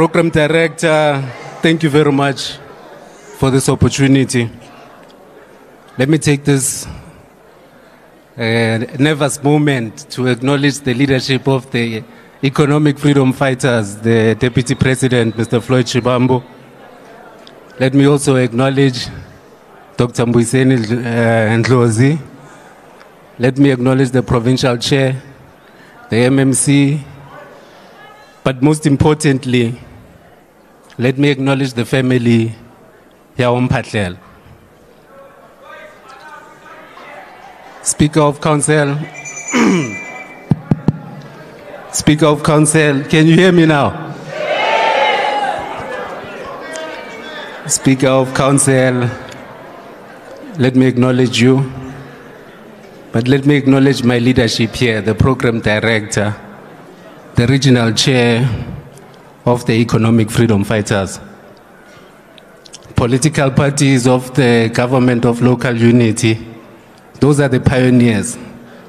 Program Director, thank you very much for this opportunity. Let me take this nervous moment to acknowledge the leadership of the Economic Freedom Fighters, the Deputy President, Mr. Floyd Chibambo. Let me also acknowledge Dr. Mbuyiseni Ndlozi. Let me acknowledge the Provincial Chair, the MMC, but most importantly, let me acknowledge the family here on Mphahlele. Speaker of Council, Speaker of Council, can you hear me now? Yes. Speaker of Council, let me acknowledge you, but let me acknowledge my leadership here, the Program Director, the Regional Chair of the Economic Freedom Fighters, political parties of the Government of Local Unity. Those are the pioneers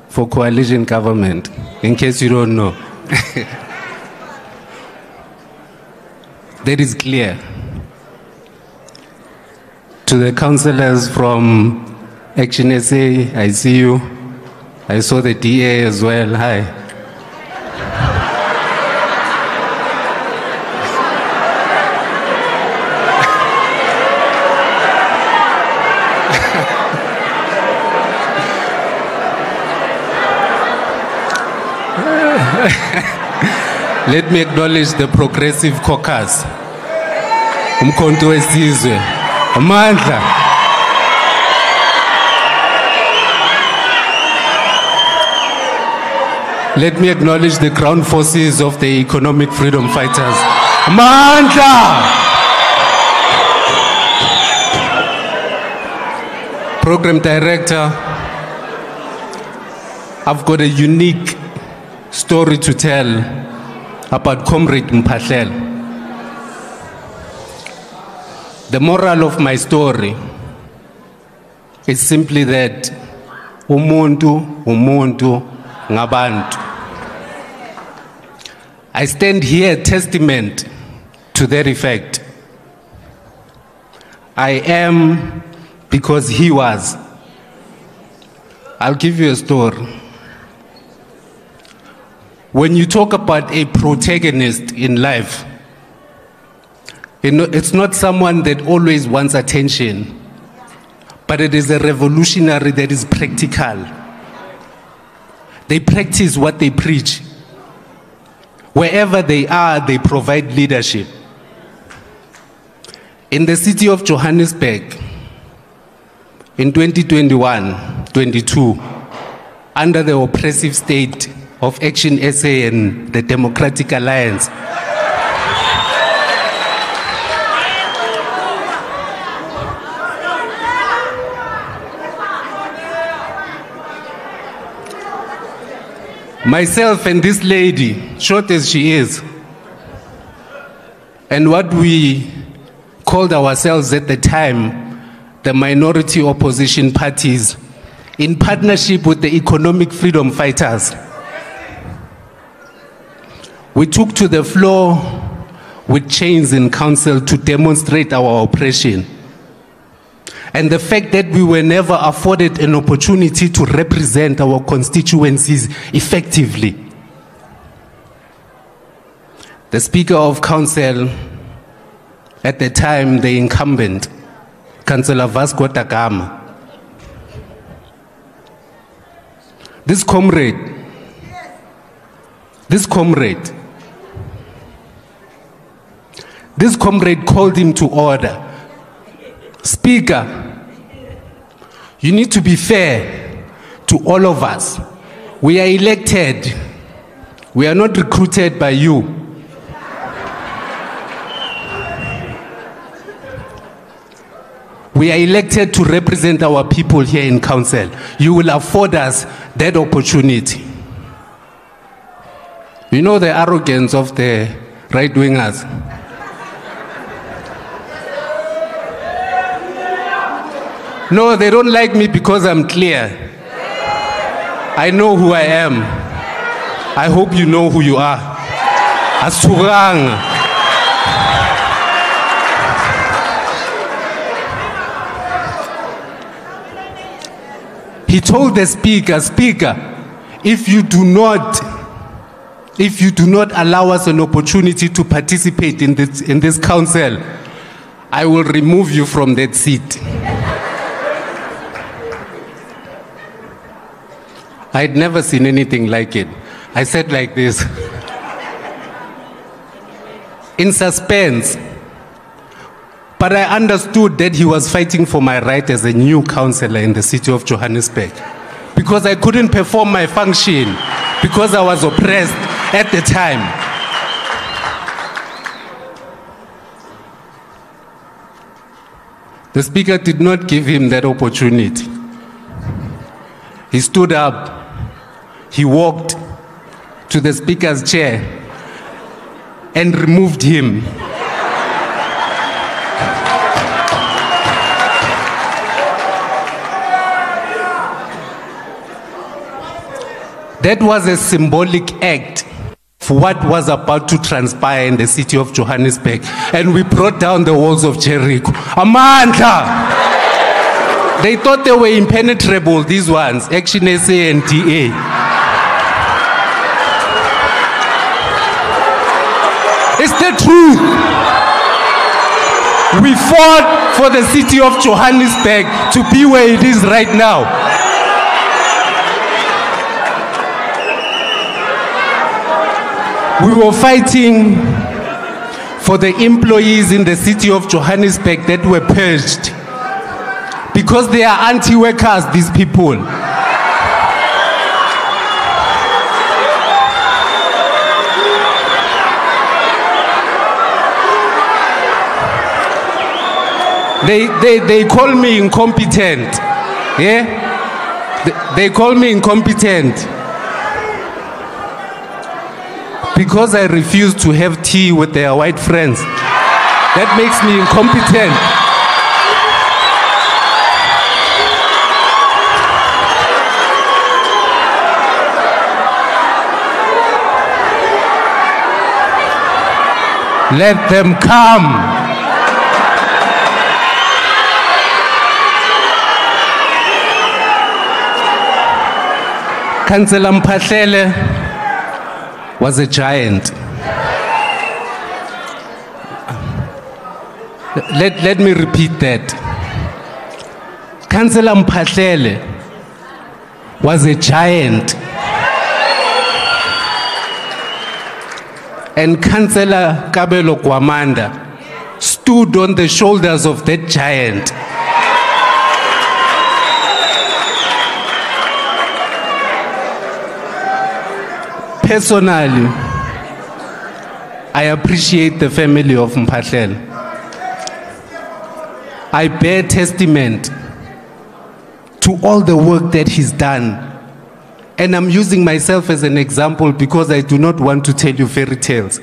for coalition government, in case you don't know. That is clear. To the councillors from Action SA, I see you. I saw the DA as well, hi. Let me acknowledge the Progressive Caucus. Umkhonto wesizwe, amandla. Let me acknowledge the ground forces of the Economic Freedom Fighters. Amandla. Program Director, I've got a unique story to tell about Comrade Mphahlele. The moral of my story is simply that umuntu ngabantu. I stand here testament to that effect. I am because he was. I'll give you a story. When you talk about a protagonist in life, it's not someone that always wants attention, but it is a revolutionary that is practical. They practice what they preach. Wherever they are, they provide leadership. In the city of Johannesburg, in 2021-22, under the oppressive state of Action SA and the Democratic Alliance, myself and this lady, short as she is, and what we called ourselves at the time, the minority opposition parties, in partnership with the Economic Freedom Fighters, we took to the floor with chains in council to demonstrate our oppression. And the fact that we were never afforded an opportunity to represent our constituencies effectively. The Speaker of Council, at the time the incumbent, Councillor Vasco da Gama. This comrade called him to order. Speaker, you need to be fair to all of us. We are elected. We are not recruited by you. We are elected to represent our people here in council. You will afford us that opportunity. You know the arrogance of the right-wingers. No, they don't like me because I'm clear. I know who I am. I hope you know who you are. Asurang. He told the speaker, if you do not allow us an opportunity to participate in this council, I will remove you from that seat. I had never seen anything like it. I said like this, in suspense. But I understood that he was fighting for my right as a new councillor in the city of Johannesburg, because I couldn't perform my function because I was oppressed at the time. The speaker did not give him that opportunity. He stood up, he walked to the speaker's chair and removed him. That was a symbolic act for what was about to transpire in the city of Johannesburg, and we brought down the walls of Jericho. Amandla! They thought they were impenetrable, these ones, Action SA and DA. It's the truth. We fought for the city of Johannesburg to be where it is right now. We were fighting for the employees in the city of Johannesburg that were purged, because they are anti-workers, these people. They call me incompetent. Yeah? They call me incompetent because I refuse to have tea with their white friends. That makes me incompetent. Let them come. Councillor Mphahlele was a giant. Let me repeat that. Councillor Mphahlele was a giant. And Councillor Kabelo Gwamanda stood on the shoulders of that giant. Personally, I appreciate the family of Mphahlele. I bear testament to all the work that he's done. And I'm using myself as an example because I do not want to tell you fairy tales.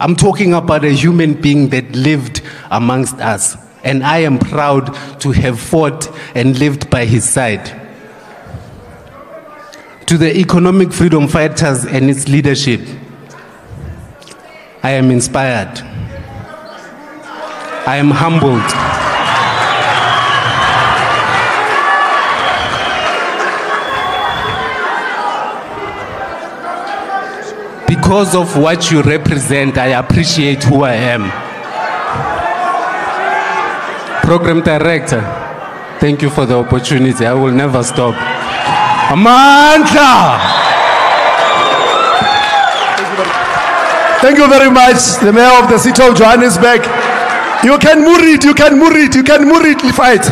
I'm talking about a human being that lived amongst us. And I am proud to have fought and lived by his side. To the Economic Freedom Fighters and its leadership, I am inspired. I am humbled. Because of what you represent, I appreciate who I am. Program Director, thank you for the opportunity. I will never stop. Amanda! Thank you very much, the mayor of the city of Johannesburg. You can move it, you can move it, you can move it, fight.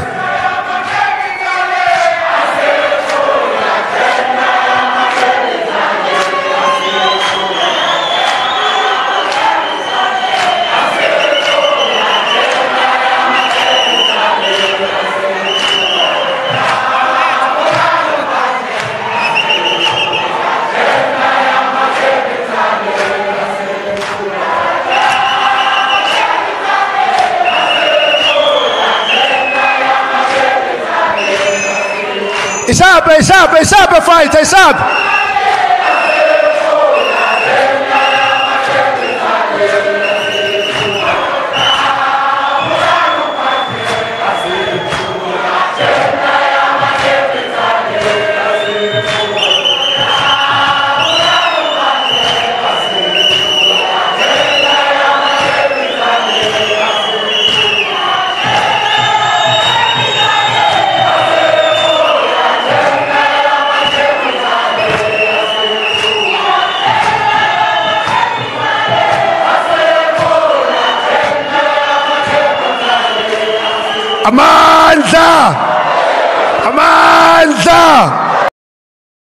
It's up, fight, it's up. Amanza! Amanza!